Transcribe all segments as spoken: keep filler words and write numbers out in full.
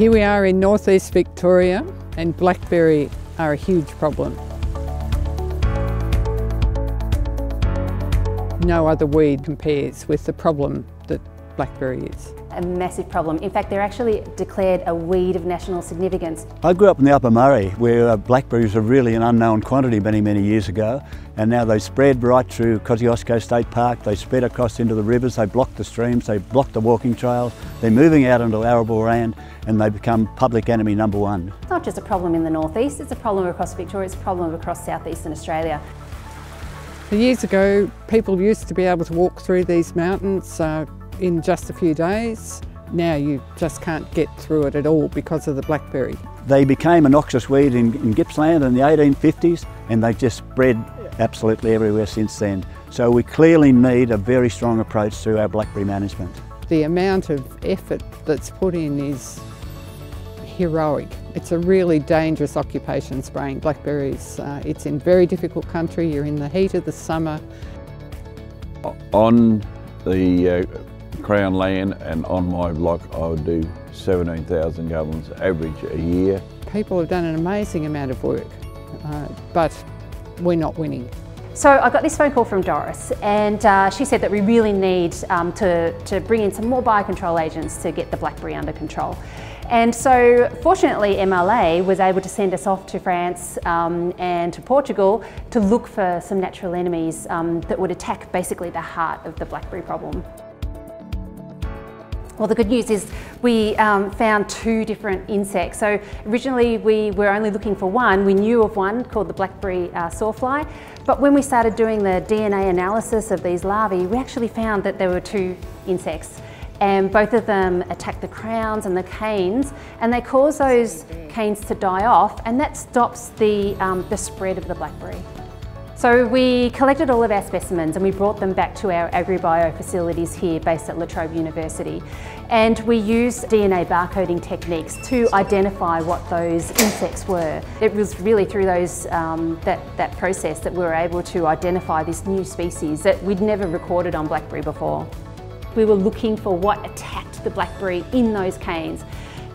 Here we are in northeast Victoria, and blackberry are a huge problem. No other weed compares with the problem that blackberry is. A massive problem. In fact, they're actually declared a weed of national significance. I grew up in the Upper Murray, where blackberries were really an unknown quantity many, many years ago, and now they spread right through Kosciuszko State Park. They spread across into the rivers, they block the streams, they block the walking trails, they're moving out into arable land, and they become public enemy number one. It's not just a problem in the northeast, it's a problem across Victoria, it's a problem across southeastern Australia. Years ago, people used to be able to walk through these mountains uh, in just a few days. Now you just can't get through it at all because of the blackberry. They became a noxious weed in, in Gippsland in the eighteen fifties, and they've just spread absolutely everywhere since then. So we clearly need a very strong approach to our blackberry management. The amount of effort that's put in is heroic. It's a really dangerous occupation spraying blackberries. Uh, it's in very difficult country, you're in the heat of the summer. On the uh, Crown land and on my block I would do seventeen thousand gallons average a year. People have done an amazing amount of work, uh, but we're not winning. So I got this phone call from Doris, and uh, she said that we really need um, to, to bring in some more biocontrol agents to get the blackberry under control. And so fortunately M L A was able to send us off to France um, and to Portugal to look for some natural enemies um, that would attack basically the heart of the blackberry problem. Well, the good news is we um, found two different insects. So originally we were only looking for one. We knew of one called the blackberry uh, sawfly, but when we started doing the D N A analysis of these larvae, we actually found that there were two insects. And both of them attack the crowns and the canes, and they cause those canes to die off, and that stops the, um, the spread of the blackberry. So we collected all of our specimens and we brought them back to our AgriBio facilities here based at La Trobe University. And we used D N A barcoding techniques to identify what those insects were. It was really through those, um, that, that process that we were able to identify this new species that we'd never recorded on blackberry before. We were looking for what attacked the blackberry in those canes.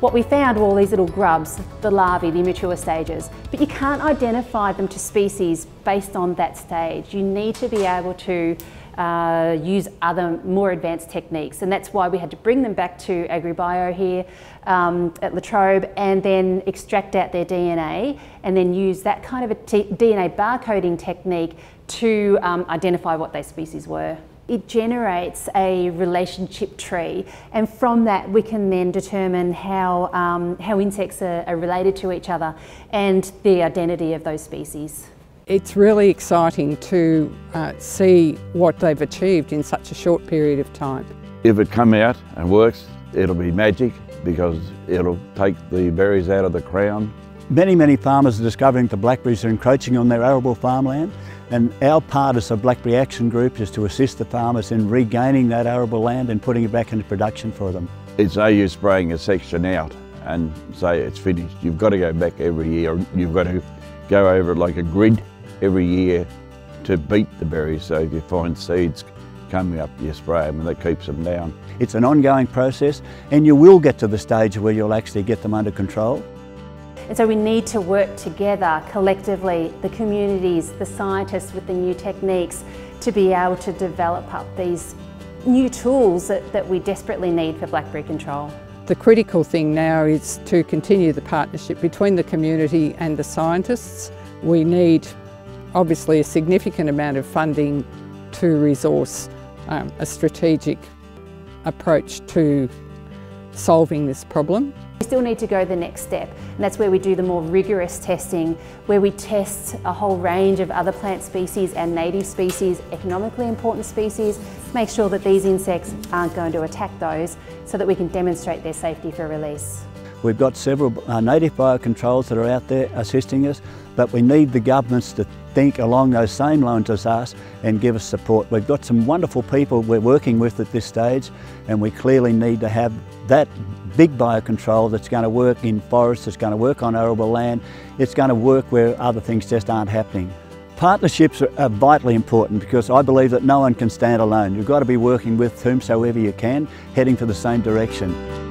What we found were all these little grubs, the larvae, the immature stages, but you can't identify them to species based on that stage. You need to be able to uh, use other more advanced techniques, and that's why we had to bring them back to AgriBio here um, at La Trobe, and then extract out their D N A and then use that kind of a D N A barcoding technique to um, identify what those species were. It generates a relationship tree, and from that we can then determine how, um, how insects are, are related to each other and the identity of those species. It's really exciting to uh, see what they've achieved in such a short period of time. If it comes out and works, it'll be magic, because it'll take the berries out of the crown. Many, many farmers are discovering the blackberries are encroaching on their arable farmland, and our part as the Blackberry Action Group is to assist the farmers in regaining that arable land and putting it back into production for them. It's no use spraying a section out and say it's finished. You've got to go back every year. You've got to go over it like a grid every year to beat the berries. So if you find seeds coming up, you spray them and that keeps them down. It's an ongoing process, and you will get to the stage where you'll actually get them under control. And so we need to work together collectively, the communities, the scientists with the new techniques, to be able to develop up these new tools that, that we desperately need for blackberry control. The critical thing now is to continue the partnership between the community and the scientists. We need obviously a significant amount of funding to resource um, a strategic approach to solving this problem. We still need to go the next step, and that's where we do the more rigorous testing, where we test a whole range of other plant species and native species, economically important species, make sure that these insects aren't going to attack those so that we can demonstrate their safety for release. We've got several uh, native biocontrols that are out there assisting us, but we need the governments to think along those same lines as us and give us support. We've got some wonderful people we're working with at this stage, and we clearly need to have that big biocontrol that's going to work in forests, that's going to work on arable land, it's going to work where other things just aren't happening. Partnerships are vitally important, because I believe that no one can stand alone. You've got to be working with whomsoever you can, heading for the same direction.